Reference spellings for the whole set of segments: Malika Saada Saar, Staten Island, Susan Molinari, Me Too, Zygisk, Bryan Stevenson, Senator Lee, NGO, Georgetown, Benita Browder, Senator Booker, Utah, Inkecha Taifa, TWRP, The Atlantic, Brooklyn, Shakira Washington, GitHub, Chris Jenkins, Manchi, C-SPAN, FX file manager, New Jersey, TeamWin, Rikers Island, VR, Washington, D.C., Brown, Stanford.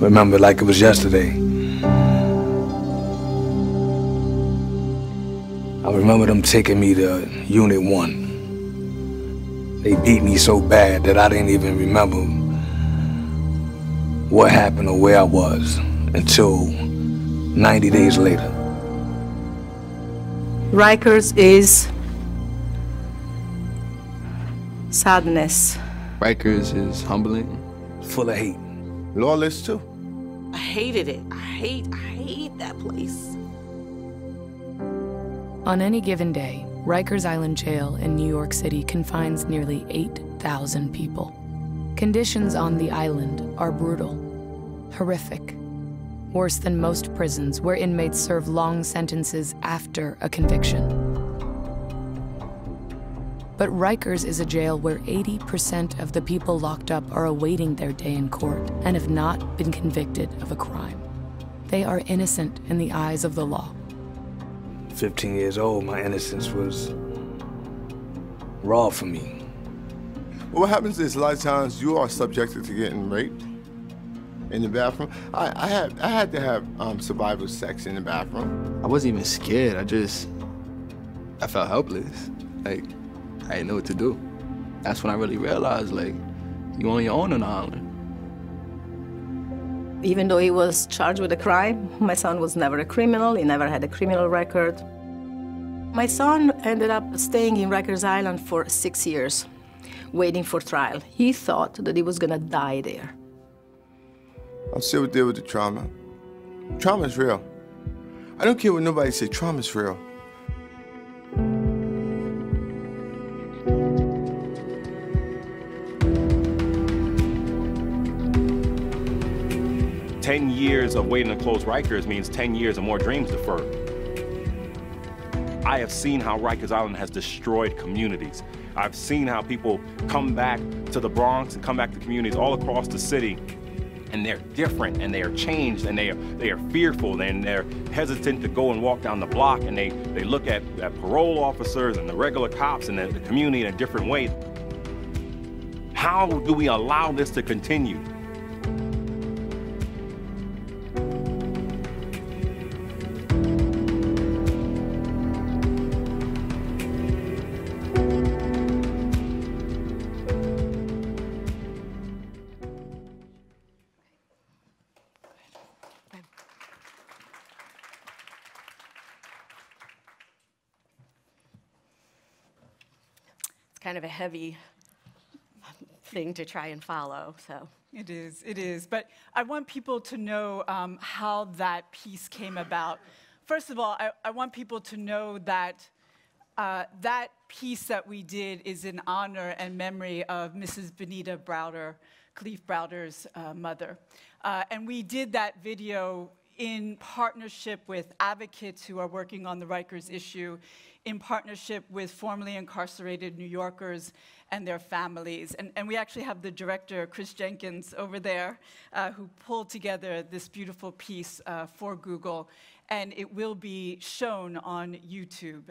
remember like it was yesterday. I remember them taking me to Unit 1. They beat me so bad that I didn't even remember what happened or where I was until 90 days later. Rikers is sadness. Rikers is humbling. Full of hate. Lawless too. I hated it. I hate that place. On any given day, Rikers Island Jail in New York City confines nearly 8,000 people. Conditions on the island are brutal, horrific, worse than most prisons where inmates serve long sentences after a conviction. But Rikers is a jail where 80% of the people locked up are awaiting their day in court and have not been convicted of a crime. They are innocent in the eyes of the law. 15 years old, my innocence was raw for me. What happens is a lot of times you are subjected to getting raped in the bathroom. I had to have survival sex in the bathroom. I wasn't even scared. I felt helpless. Like, I didn't know what to do. That's when I really realized, like, you're on your own in the island. Even though he was charged with a crime, my son was never a criminal. He never had a criminal record. My son ended up staying in Rikers Island for 6 years, waiting for trial. He thought that he was gonna die there. I'm still dealing with the trauma. Trauma is real. I don't care what nobody says, trauma is real. Ten 10 years of waiting to close Rikers means 10 years of more dreams deferred. I have seen how Rikers Island has destroyed communities. I've seen how people come back to the Bronx and come back to communities all across the city, and they're different, and they are changed, and they are fearful, and they're hesitant to go and walk down the block, and they look at parole officers and the regular cops and the community in a different way. How do we allow this to continue? Kind of a heavy thing to try and follow, so. It is, but I want people to know how that piece came about. First of all, I want people to know that that piece that we did is in honor and memory of Mrs. Benita Browder, Khalif Browder's mother. And we did that video in partnership with advocates who are working on the Rikers issue, in partnership with formerly incarcerated New Yorkers and their families. And we actually have the director, Chris Jenkins, over there, who pulled together this beautiful piece for Google, and it will be shown on YouTube.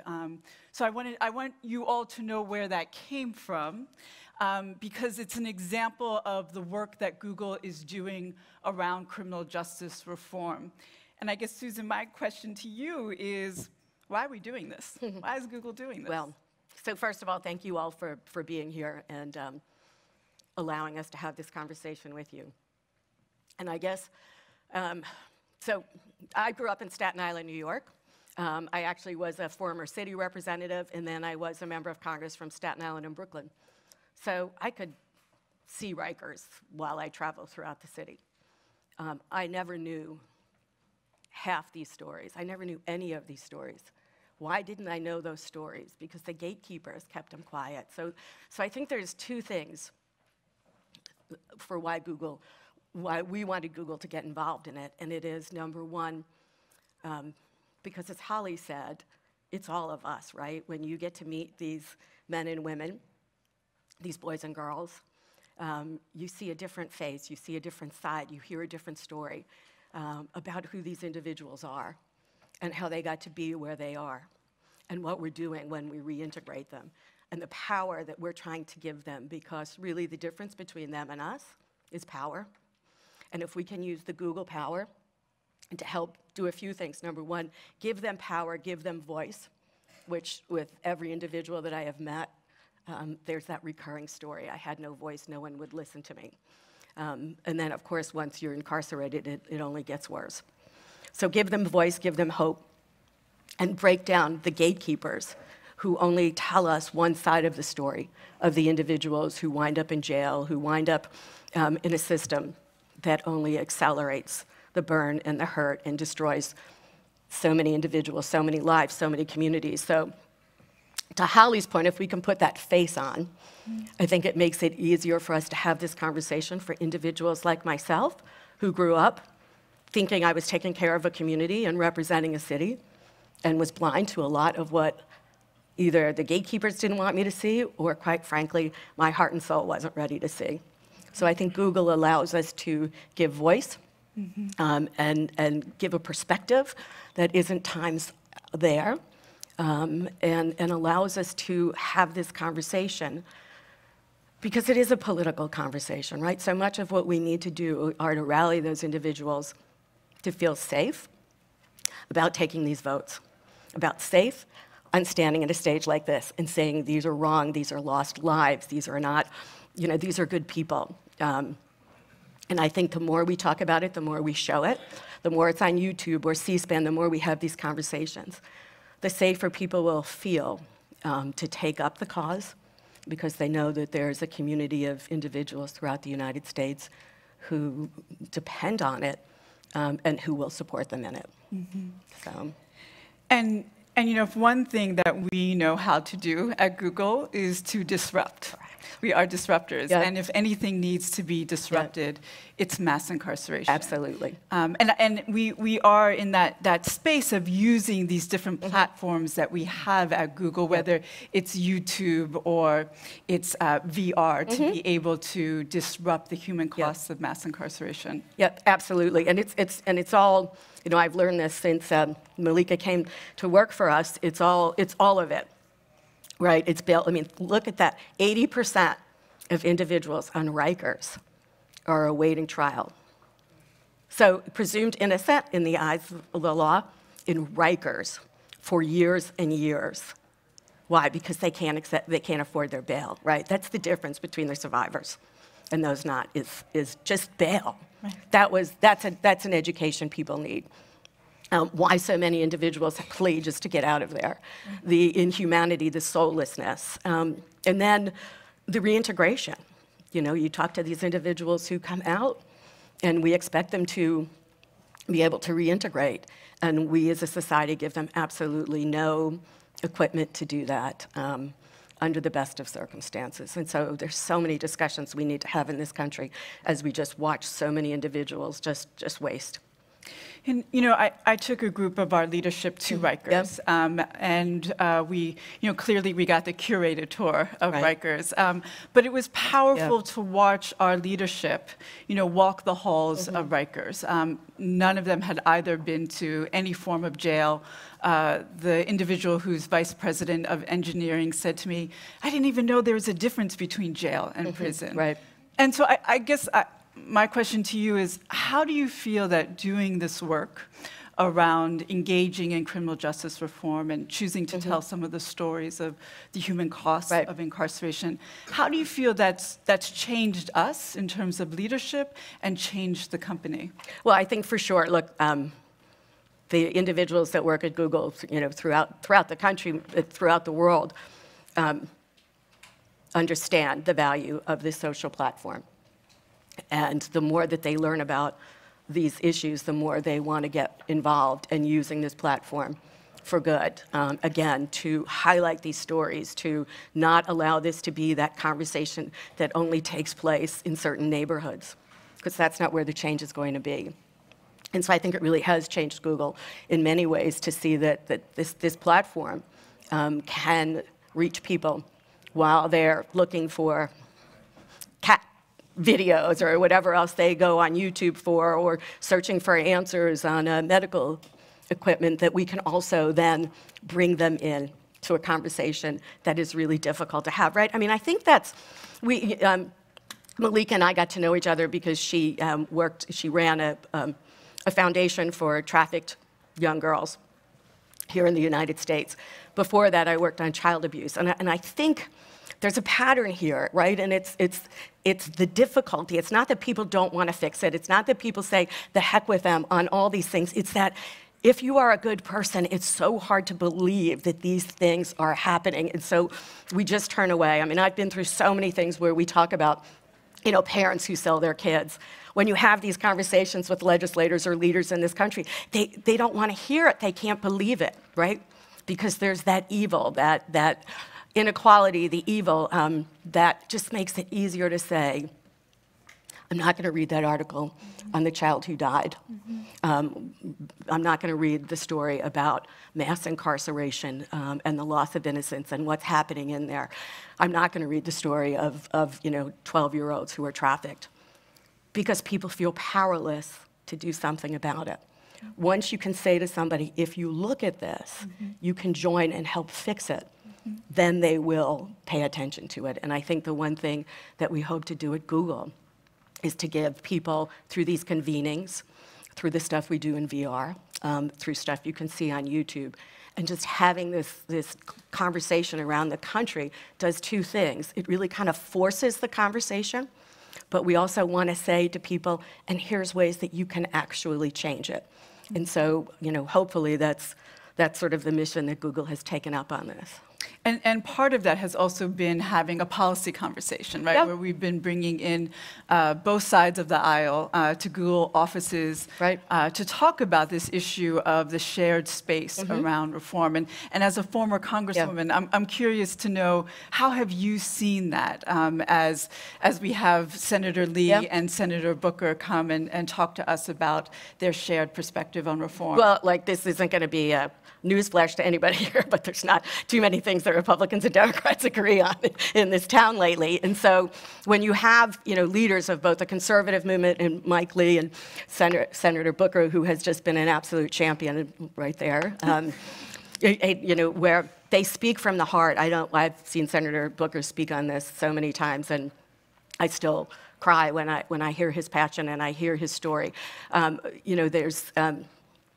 So I want you all to know where that came from, because it's an example of the work that Google is doing around criminal justice reform. And I guess, Susan, my question to you is, why are we doing this? Why is Google doing this? Well, so first of all, thank you all for being here and allowing us to have this conversation with you. And I guess, so I grew up in Staten Island, New York. I actually was a former city representative, and then I was a member of Congress from Staten Island and Brooklyn. So I could see Rikers while I traveled throughout the city. I never knew half these stories. I never knew any of these stories. Why didn't I know those stories? Because the gatekeepers kept them quiet. So I think there's two things for why we wanted Google to get involved in it. And it is, number one, because as Holly said, it's all of us, right? When you get to meet these men and women, these boys and girls, you see a different face, you see a different side, you hear a different story about who these individuals are and how they got to be where they are and what we're doing when we reintegrate them and the power that we're trying to give them, because really the difference between them and us is power. And if we can use the Google power to help do a few things. Number one, give them power, give them voice, which with every individual that I have met, there's that recurring story. I had no voice, no one would listen to me. And then, of course, once you're incarcerated, it only gets worse. So give them voice, give them hope, and break down the gatekeepers who only tell us one side of the story of the individuals who wind up in jail, who wind up in a system that only accelerates the burn and the hurt and destroys so many individuals, so many lives, so many communities. So to Holly's point, if we can put that face on, I think it makes it easier for us to have this conversation for individuals like myself who grew up thinking I was taking care of a community and representing a city and was blind to a lot of what either the gatekeepers didn't want me to see, or quite frankly, my heart and soul wasn't ready to see. So I think Google allows us to give voice and give a perspective that isn't times there, and allows us to have this conversation, because it is a political conversation, right? So much of what we need to do are to rally those individuals to feel safe about taking these votes, about safe on standing at a stage like this and saying, these are wrong, these are lost lives, these are not, you know, these are good people. And I think the more we talk about it, the more we show it, the more it's on YouTube or C-SPAN, the more we have these conversations, the safer people will feel to take up the cause, because they know that there's a community of individuals throughout the United States who depend on it and who will support them in it. So. And you know, one thing that we know how to do at Google is to disrupt. We are disruptors, and if anything needs to be disrupted, it's mass incarceration. Absolutely. And we are in that space of using these different platforms that we have at Google, whether it's YouTube or it's VR, to be able to disrupt the human costs of mass incarceration. Yep, absolutely. And it's all. You know, I've learned this since Malika came to work for us. It's all of it, right? It's built. I mean, look at that. 80% of individuals on Rikers are awaiting trial. So presumed innocent in the eyes of the law in Rikers for years and years. Why? Because they can't afford their bail, right? That's the difference between the survivors and those not. Is just bail. Right. That's an education people need. Why so many individuals flee just to get out of there, the inhumanity, the soullessness, and then the reintegration. You know, you talk to these individuals who come out, and we expect them to be able to reintegrate, and we as a society give them absolutely no equipment to do that under the best of circumstances. And so there's so many discussions we need to have in this country as we just watch so many individuals just waste. And, you know, I took a group of our leadership to Rikers, we, you know, clearly we got the curated tour of Rikers, but it was powerful to watch our leadership, you know, walk the halls of Rikers. None of them had either been to any form of jail. The individual who's vice president of engineering said to me, I didn't even know there was a difference between jail and prison. Right. And so I guess my question to you is, how do you feel that doing this work around engaging in criminal justice reform and choosing to tell some of the stories of the human costs of incarceration, how do you feel that's changed us in terms of leadership and changed the company? Well, I think for sure, look, the individuals that work at Google, you know, throughout the country, throughout the world, understand the value of this social platform. And the more that they learn about these issues, the more they want to get involved in using this platform for good. Again, to highlight these stories, to not allow this to be that conversation that only takes place in certain neighborhoods, because that's not where the change is going to be. And so I think it really has changed Google in many ways to see that this platform can reach people while they're looking for cat videos or whatever else they go on YouTube for, or searching for answers on medical equipment, that we can also then bring them in to a conversation that is really difficult to have, right? I mean, I think that's, Malika and I got to know each other because she ran a foundation for trafficked young girls here in the United States. Before that, I worked on child abuse. And I think there's a pattern here, right? And it's the difficulty. It's not that people don't want to fix it. It's not that people say, the heck with them on all these things. It's that if you are a good person, it's so hard to believe that these things are happening. And so we just turn away. I mean, I've been through so many things where we talk about, you know, parents who sell their kids. When you have these conversations with legislators or leaders in this country, they don't want to hear it. They can't believe it, right? Because there's that evil, that inequality, the evil, that just makes it easier to say, I'm not going to read that article on the child who died. I'm not going to read the story about mass incarceration and the loss of innocence and what's happening in there. I'm not going to read the story of you know, 12-year-olds who are trafficked, because people feel powerless to do something about it. Once you can say to somebody, if you look at this, you can join and help fix it, then they will pay attention to it. And I think the one thing that we hope to do at Google is to give people, through these convenings, through the stuff we do in VR, through stuff you can see on YouTube, and just having this conversation around the country does two things. It really kind of forces the conversation, but we also want to say to people, and here's ways that you can actually change it. And so, you know, hopefully that's sort of the mission that Google has taken up on this. And part of that has also been having a policy conversation, right? Yep. Where we've been bringing in both sides of the aisle to Google offices, right, to talk about this issue of the shared space around reform. And as a former congresswoman, I'm curious to know, how have you seen that as we have Senator Lee and Senator Booker come and talk to us about their shared perspective on reform? Well, like, this isn't going to be a newsflash to anybody here, but there's not too many things that Republicans and Democrats agree on in this town lately. And so when you have, you know, leaders of both the conservative movement and Mike Lee and Senator Booker, who has just been an absolute champion right there, you know, where they speak from the heart. I've seen Senator Booker speak on this so many times, and I still cry when I hear his passion and I hear his story. You know,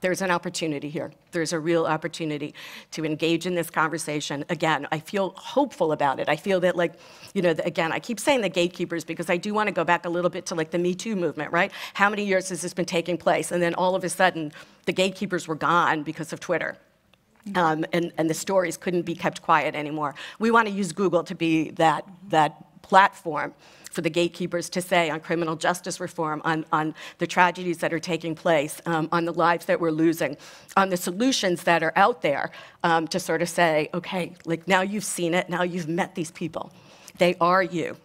there's an opportunity here. There's a real opportunity to engage in this conversation. Again, I feel hopeful about it. I feel that, like, you know, again, I keep saying the gatekeepers, because I do want to go back a little bit to, like, the Me Too movement, right? How many years has this been taking place? And then all of a sudden, the gatekeepers were gone because of Twitter. And the stories couldn't be kept quiet anymore. We want to use Google to be that platform for the gatekeepers to say on criminal justice reform, on the tragedies that are taking place, on the lives that we're losing, on the solutions that are out there, to sort of say, okay, like, now you've seen it, now you've met these people. They are you,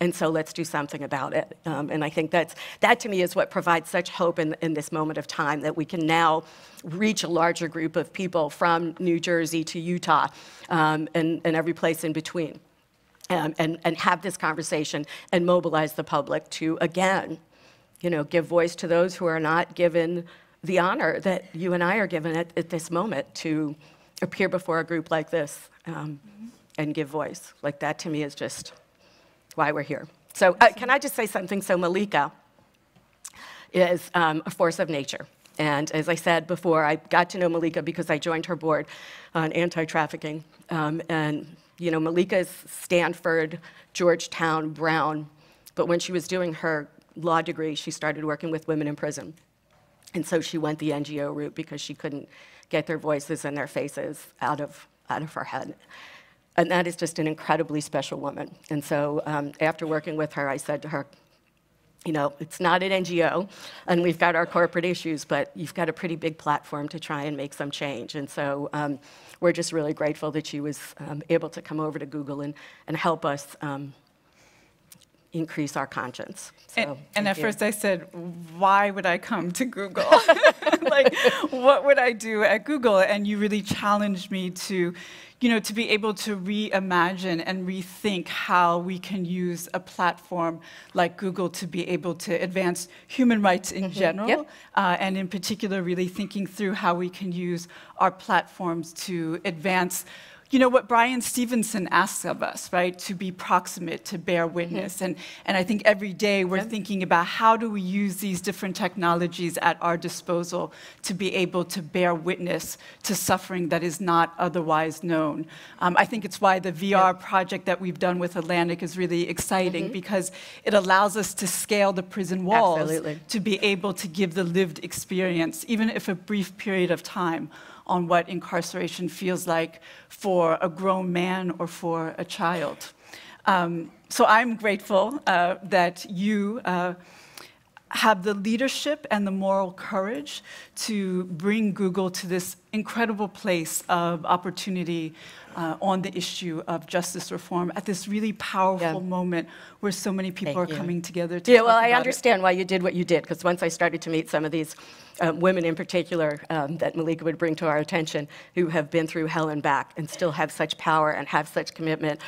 and so let's do something about it. And I think that to me is what provides such hope in this moment of time, that we can now reach a larger group of people from New Jersey to Utah and every place in between. And have this conversation and mobilize the public to, again, you know, give voice to those who are not given the honor that you and I are given at this moment, to appear before a group like this and give voice. Like, that to me is just why we're here. So can I just say something? So Malika is a force of nature. And as I said before, I got to know Malika because I joined her board on anti-trafficking. And you know, Malika's Stanford, Georgetown, Brown, but when she was doing her law degree, she started working with women in prison. And so she went the NGO route because she couldn't get their voices and their faces out of her head. And that is just an incredibly special woman. And so after working with her, I said to her, you know, it's not an NGO, and we've got our corporate issues, but you've got a pretty big platform to try and make some change. And so we're just really grateful that she was able to come over to Google and help us increase our conscience. So, and at first I said, why would I come to Google? Like, what would I do at Google? And you really challenged me to, you know, to be able to reimagine and rethink how we can use a platform like Google to be able to advance human rights in general, and in particular really thinking through how we can use our platforms to advance you know, what Bryan Stevenson asks of us, right? To be proximate, to bear witness. Mm-hmm. And I think every day we're thinking about how do we use these different technologies at our disposal to be able to bear witness to suffering that is not otherwise known. I think it's why the VR project that we've done with Atlantic is really exciting, because it allows us to scale the prison walls to be able to give the lived experience, even if a brief period of time, on what incarceration feels like for a grown man or for a child. So I'm grateful that you have the leadership and the moral courage to bring Google to this incredible place of opportunity on the issue of justice reform at this really powerful moment where so many people are coming together to talk about it. I understand why you did what you did, because once I started to meet some of these women in particular that Malika would bring to our attention, who have been through hell and back and still have such power and have such commitment,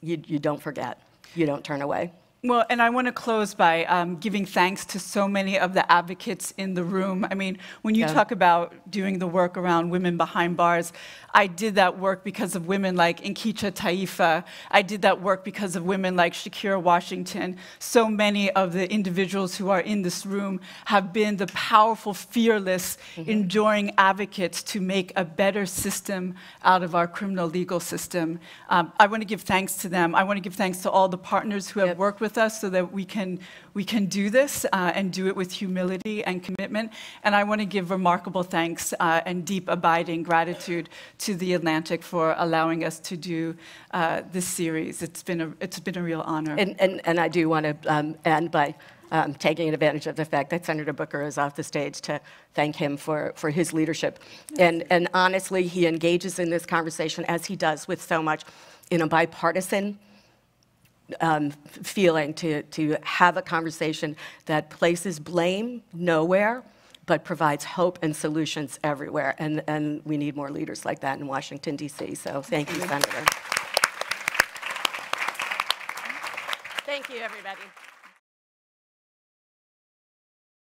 you don't forget, you don't turn away. Well, and I want to close by giving thanks to so many of the advocates in the room. I mean, when you talk about doing the work around women behind bars, I did that work because of women like Inkecha Taifa. I did that work because of women like Shakira Washington. So many of the individuals who are in this room have been the powerful, fearless, enduring advocates to make a better system out of our criminal legal system. I want to give thanks to them. I want to give thanks to all the partners who have worked with us so that we can do this and do it with humility and commitment. And I want to give remarkable thanks and deep abiding gratitude to The Atlantic for allowing us to do this series. It's been a real honor. And I do want to end by taking advantage of the fact that Senator Booker is off the stage to thank him for his leadership. And honestly, he engages in this conversation, as he does with so much, in a bipartisan feeling, to have a conversation that places blame nowhere, but provides hope and solutions everywhere. And we need more leaders like that in Washington, D.C. So thank you, Senator. Thank you, everybody.